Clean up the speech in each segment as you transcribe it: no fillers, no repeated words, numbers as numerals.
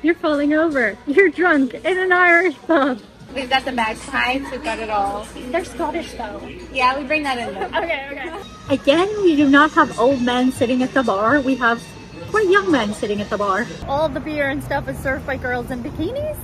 You're falling over. You're drunk in an Irish pub. We've got the bagpipes, we've got it all. They're Scottish though. Yeah, we bring that in though. Okay, okay. Again, we do not have old men sitting at the bar. We have quite young men sitting at the bar. All the beer and stuff is served by girls in bikinis.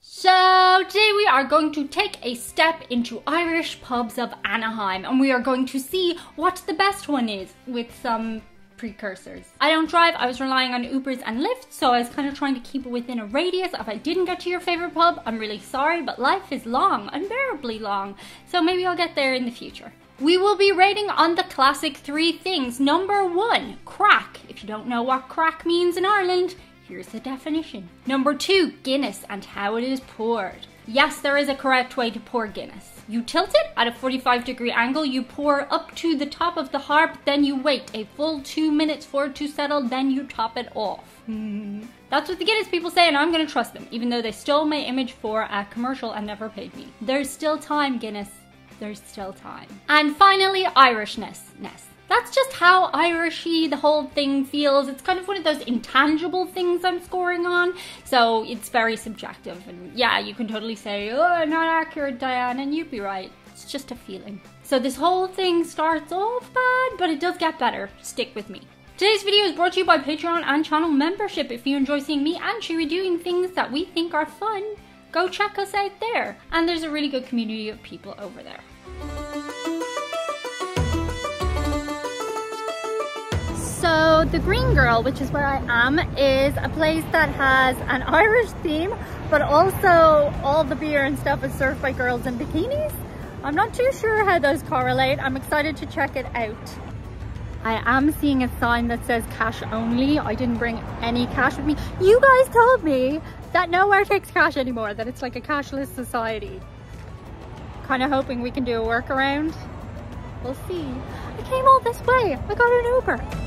So today we are going to take a step into Irish pubs of Anaheim and we are going to see what the best one is with some precursors. I don't drive, I was relying on Ubers and Lyft, so I was kind of trying to keep it within a radius. If I didn't get to your favorite pub, I'm really sorry, but life is long, unbearably long. So maybe I'll get there in the future. We will be rating on the classic three things. Number 1, Craic. If you don't know what Craic means in Ireland, here's the definition. Number 2, Guinness and how it is poured. Yes, there is a correct way to pour Guinness. You tilt it at a 45-degree angle, you pour up to the top of the harp, then you wait a full 2 minutes for it to settle, then you top it off. That's what the Guinness people say and I'm gonna trust them, even though they stole my image for a commercial and never paid me. There's still time, Guinness. There's still time. And finally, Irishness. That's just how Irish-y the whole thing feels. It's kind of one of those intangible things I'm scoring on, so it's very subjective. And yeah, you can totally say, oh, not accurate, Diane, and you'd be right. It's just a feeling. So this whole thing starts off bad, but it does get better. Stick with me. Today's video is brought to you by Patreon and channel membership. If you enjoy seeing me and Chewie doing things that we think are fun, go check us out there. And there's a really good community of people over there. So The Green Girl, which is where I am, is a place that has an Irish theme, but also all the beer and stuff is served by girls in bikinis. I'm not too sure how those correlate. I'm excited to check it out. I am seeing a sign that says cash only. I didn't bring any cash with me. You guys told me that nowhere takes cash anymore, that it's like a cashless society. Kind of hoping we can do a workaround. We'll see. I came all this way. I got an Uber.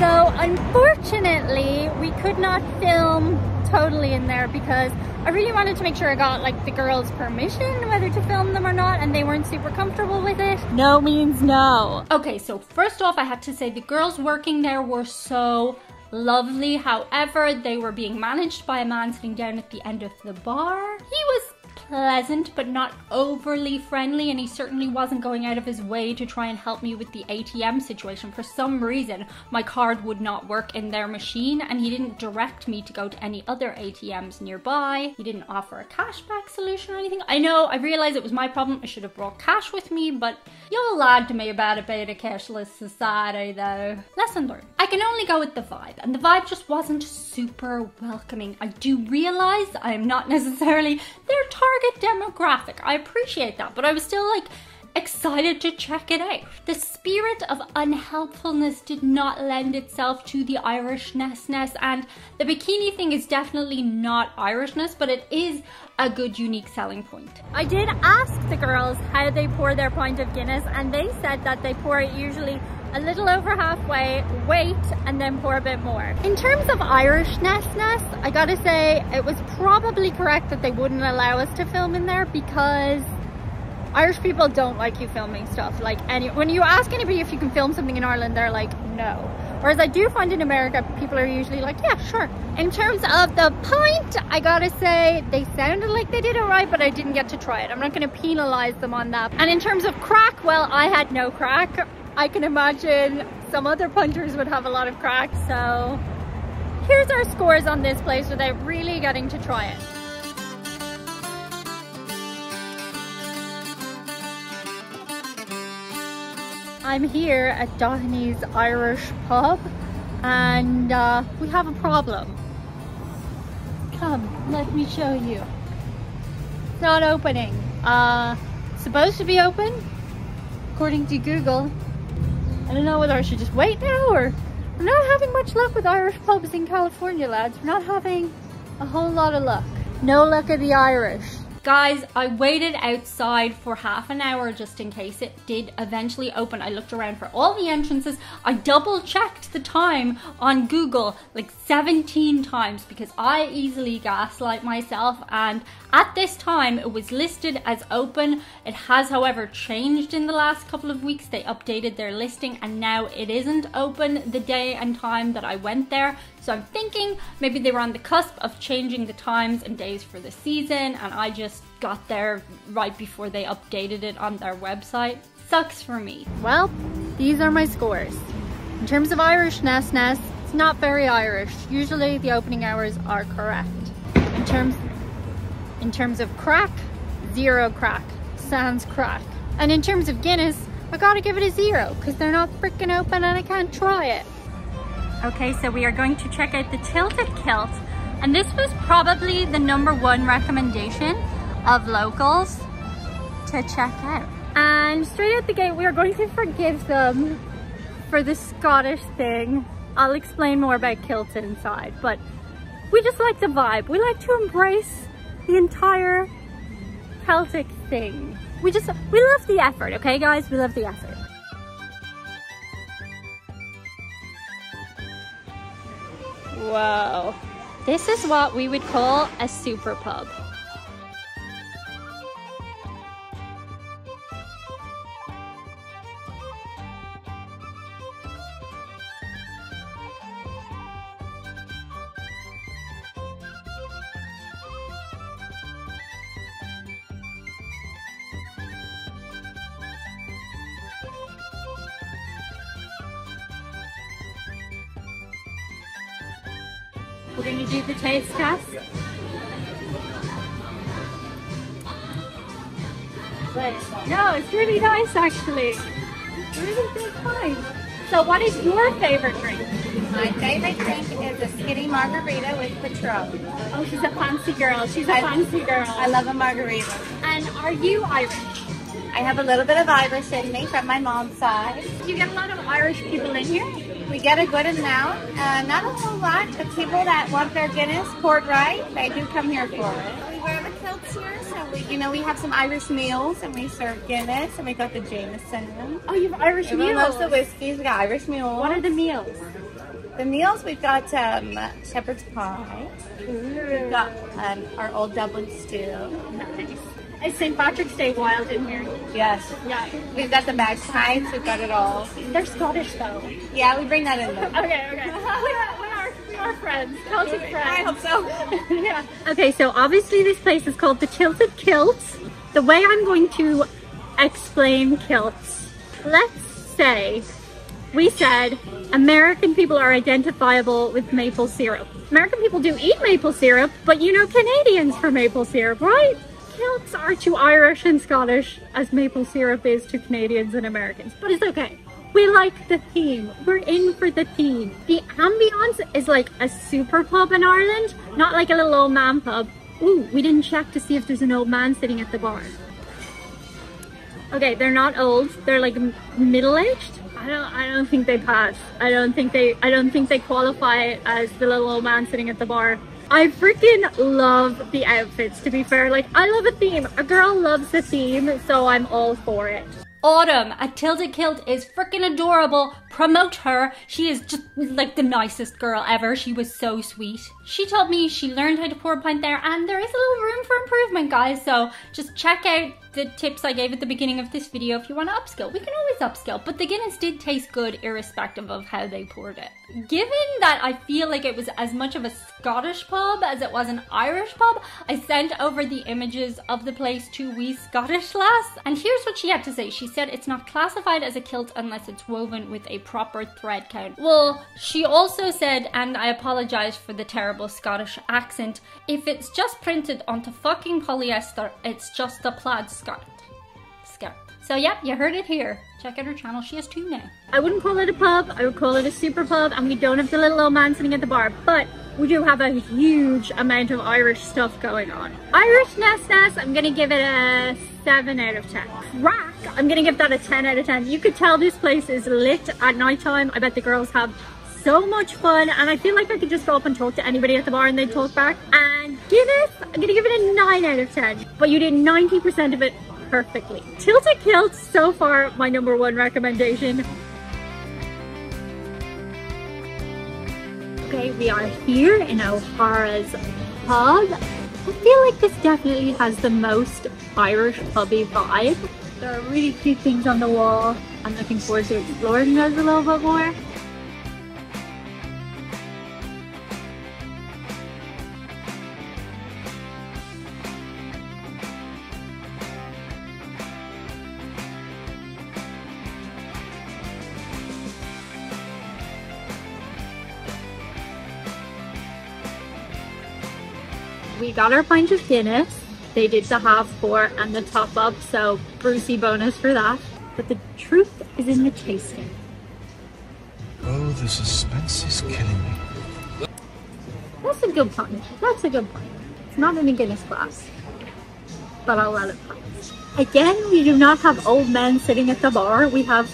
So unfortunately, we could not film totally in there because I really wanted to make sure I got like the girls' permission whether to film them or not, and they weren't super comfortable with it. No means no. Okay, so first off, I have to say the girls working there were so lovely. However, they were being managed by a man sitting down at the end of the bar. He was pleasant but not overly friendly, and he certainly wasn't going out of his way to try and help me with the ATM situation. For some reason my card would not work in their machine and he didn't direct me to go to any other ATMs nearby. He didn't offer a cashback solution or anything. I know, I realized it was my problem. I should have brought cash with me, but y'all lied to me about it being a cashless society though. Lesson learned. I can only go with the vibe, and the vibe just wasn't super welcoming. I do realize I am not necessarily their target demographic. I appreciate that, but I was still like excited to check it out. The spirit of unhelpfulness did not lend itself to the Irishness, and the bikini thing is definitely not Irishness, but it is a good unique selling point. I did ask the girls how they pour their pint of Guinness and they said that they pour it usually a little over halfway, wait, and then pour a bit more. In terms of Irishness, I gotta say it was probably correct that they wouldn't allow us to film in there because Irish people don't like you filming stuff. Like, when you ask anybody if you can film something in Ireland, they're like, no. Whereas I do find in America, people are usually like, yeah, sure. In terms of the pint, I gotta say, they sounded like they did it right, but I didn't get to try it. I'm not gonna penalize them on that. And in terms of Craic, well, I had no Craic. I can imagine some other punters would have a lot of Craic, so here's our scores on this place without really getting to try it. I'm here at Doheny's Irish pub and we have a problem. Come, let me show you. It's not opening. It's supposed to be open, according to Google. I don't know whether I should just wait now or... We're not having much luck with Irish pubs in California, lads. We're not having a whole lot of luck. No luck of the Irish. Guys, I waited outside for half an hour just in case it did eventually open. I looked around for all the entrances. I double checked the time on Google like 17 times because I easily gaslight myself, and at this time it was listed as open. It has, however, changed in the last couple of weeks. They updated their listing and now it isn't open the day and time that I went there. So I'm thinking maybe they were on the cusp of changing the times and days for the season and I just got there right before they updated it on their website. Sucks for me. Well, these are my scores. In terms of Irishness, it's not very Irish. Usually the opening hours are correct. In terms of Craic, 0 Craic. Sans Craic. And in terms of Guinness, I gotta give it a 0 because they're not freaking open and I can't try it. Okay, so we are going to check out the Tilted Kilt, and this was probably the #1 recommendation of locals to check out. And straight out the gate, we are going to forgive them for the Scottish thing. I'll explain more about kilts inside, but we just like the vibe. We like to embrace the entire Celtic thing. We love the effort, okay guys? We love the effort. Whoa. This is what we would call a super pub. We're going to do the taste test. But no, it's really nice actually. Really good wine. So what is your favorite drink? My favorite drink is a skinny margarita with Patron. Oh, she's a fancy girl. She's a fancy girl. I love a margarita. And are you Irish? I have a little bit of Irish in me from my mom's side. Do you get a lot of Irish people in here? We get a good amount, not a whole lot, but people that want their Guinness poured right, they do come here for it. We wear the kilts here, so we have some Irish meals, and we serve Guinness, and we got the Jameson. Oh, you have Irish meals? Everyone loves the whiskeys, we got Irish mules. What are the meals? The meals, we've got shepherd's pie, we've got our old Dublin stew. Is St. Patrick's Day wild in here? Yes. Yeah. We've got the bagpipes, we've got it all. They're Scottish though. Yeah, we bring that in though. Okay. We are friends. Celtic friends. I hope so. Yeah. Okay, so obviously this place is called the Tilted Kilt. The way I'm going to explain kilts. Let's say we said American people are identifiable with maple syrup. American people do eat maple syrup, but you know Canadians for maple syrup, right? Kilts are to Irish and Scottish as maple syrup is to Canadians and Americans, but it's okay. We like the theme. We're in for the theme. The ambiance is like a super pub in Ireland, not like a little old man pub. Ooh, we didn't check to see if there's an old man sitting at the bar. Okay, they're not old. They're like middle-aged. I don't think they pass. I don't think they qualify as the little old man sitting at the bar. I freaking love the outfits, to be fair. Like, I love a theme. A girl loves the theme, so I'm all for it. Autumn at Tilted Kilt is freaking adorable. Promote her. She is just like the nicest girl ever. She was so sweet. She told me she learned how to pour a pint there, and there is a little room for improvement, guys. So just check out the tips I gave at the beginning of this video if you want to upscale. We can always upscale, but the Guinness did taste good irrespective of how they poured it. Given that I feel like it was as much of a Scottish pub as it was an Irish pub, I sent over the images of the place to wee Scottish lass, and here's what she had to say. She said it's not classified as a kilt unless it's woven with a proper thread count. Well, she also said, and I apologize for the terrible Scottish accent, if it's just printed onto fucking polyester, it's just a plaid skirt. So yeah, you heard it here. Check out her channel, she has 2 now. I wouldn't call it a pub, I would call it a super pub, and we don't have the little old man sitting at the bar, but we do have a huge amount of Irish stuff going on. Irishness, I'm gonna give it a 7 out of 10. Craic, I'm gonna give that a 10 out of 10. You could tell this place is lit at nighttime. I bet the girls have so much fun, and I feel like I could just go up and talk to anybody at the bar and they'd talk back. And Guinness, I'm gonna give it a 9 out of 10, but you did 90% of it perfectly. Tilted Kilt, so far, my #1 recommendation. Okay, we are here in O'Hara's pub. I feel like this definitely has the most Irish pubby vibe. There are really cute things on the wall. I'm looking forward to exploring those a little bit more. We got our pint of Guinness. They did the half pour and the top up, so Brucey bonus for that. But the truth is in the tasting. Oh, the suspense is killing me. That's a good pint. That's a good pint. It's not in a Guinness glass, but I'll let it pass. Again, we do not have old men sitting at the bar. We have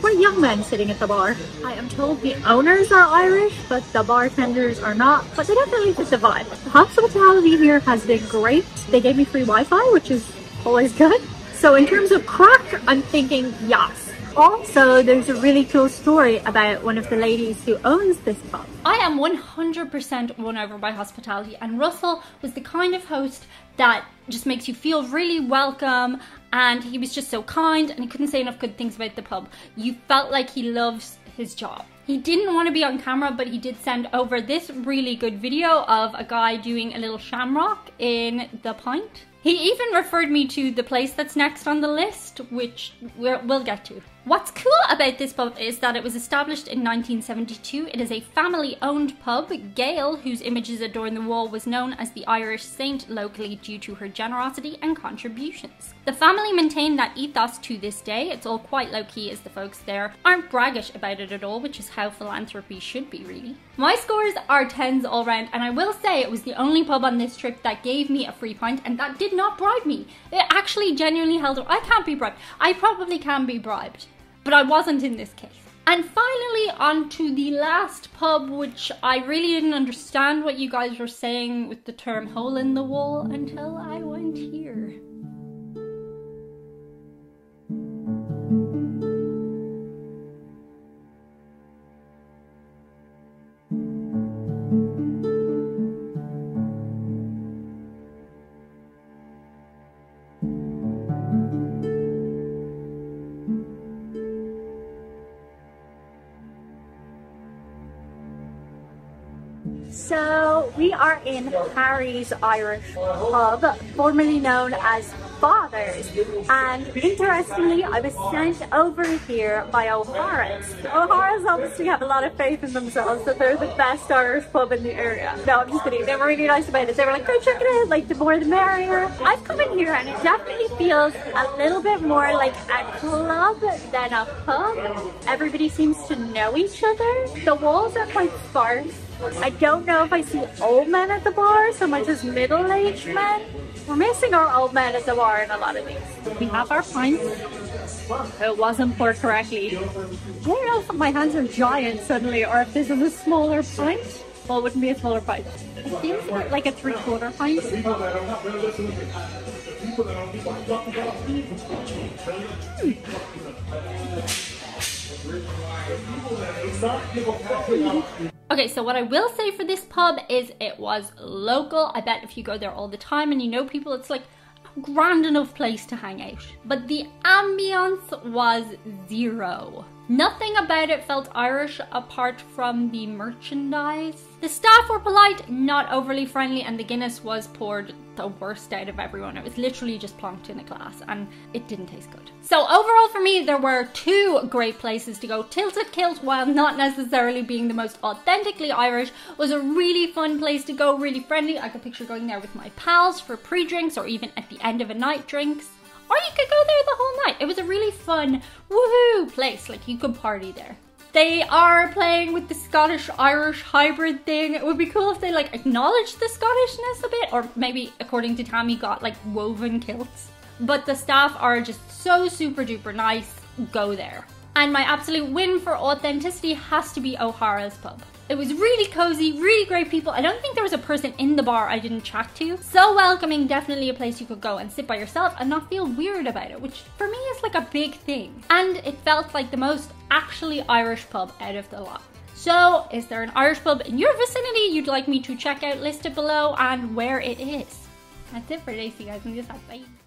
quite young men sitting at the bar. I am told the owners are Irish, but the bartenders are not, but they definitely fit the vibe. The hospitality here has been great. They gave me free Wi-Fi, which is always good. So in terms of Craic, I'm thinking yes. Also, there's a really cool story about one of the ladies who owns this pub. I am 100% won over by hospitality, and Russell was the kind of host that just makes you feel really welcome, and he was just so kind, and he couldn't say enough good things about the pub. You felt like he loves his job. He didn't want to be on camera, but he did send over this really good video of a guy doing a little shamrock in the pint. He even referred me to the place that's next on the list, which we'll get to. What's cool about this pub is that it was established in 1972. It is a family-owned pub. Gail, whose images adorn the wall, was known as the Irish saint locally due to her generosity and contributions. The family maintained that ethos to this day. It's all quite low-key, as the folks there aren't braggish about it at all, which is how philanthropy should be, really. My scores are 10s all round, and I will say it was the only pub on this trip that gave me a free pint, and that did not bribe me. It actually genuinely held up. I can't be bribed. I probably can be bribed, but I wasn't in this case. And finally, on to the last pub, which I really didn't understand what you guys were saying with the term hole in the wall until I went here. So we are in Harry's Irish pub, formerly known as Fathers, and interestingly I was sent over here by O'Hara's. O'Hara's obviously have a lot of faith in themselves that they're the best Irish pub in the area. No, I'm just kidding, they were really nice about it. They were like, go check it out, like the more the merrier. I've come in here and it definitely feels a little bit more like a club than a pub. Everybody seems to know each other. The walls are quite sparse. I don't know if I see old men at the bar so much as middle-aged men. We're missing our old men at the bar in a lot of these. We have our pints. It wasn't poured correctly. I don't know if my hands are giant suddenly or if this is a smaller pint. Well, it wouldn't be a smaller pint. It seems like a 3/4 pint. Okay, so what I will say for this pub is it was local. I bet if you go there all the time and you know people, it's like a grand enough place to hang out. But the ambience was zero. Nothing about it felt Irish apart from the merchandise. The staff were polite, not overly friendly, and the Guinness was poured the worst out of everyone. It was literally just plonked in a glass and it didn't taste good. So overall for me, there were 2 great places to go. Tilted Kilt, while not necessarily being the most authentically Irish, was a really fun place to go, really friendly. I could picture going there with my pals for pre-drinks or even at the end of a night drinks. Or you could go there the whole night. It was a really fun, woohoo place. Like, you could party there. They are playing with the Scottish-Irish hybrid thing. It would be cool if they like acknowledged the Scottishness a bit, or maybe, according to Tammy, got like woven kilts. But the staff are just so super duper nice. Go there. And my absolute win for authenticity has to be O'Hara's pub. It was really cozy, really great people. I don't think there was a person in the bar I didn't chat to. So welcoming, definitely a place you could go and sit by yourself and not feel weird about it, which for me is like a big thing. And it felt like the most actually Irish pub out of the lot. So is there an Irish pub in your vicinity you'd like me to check out? List it below and where it is. That's it for today, guys. I'm just like, bye.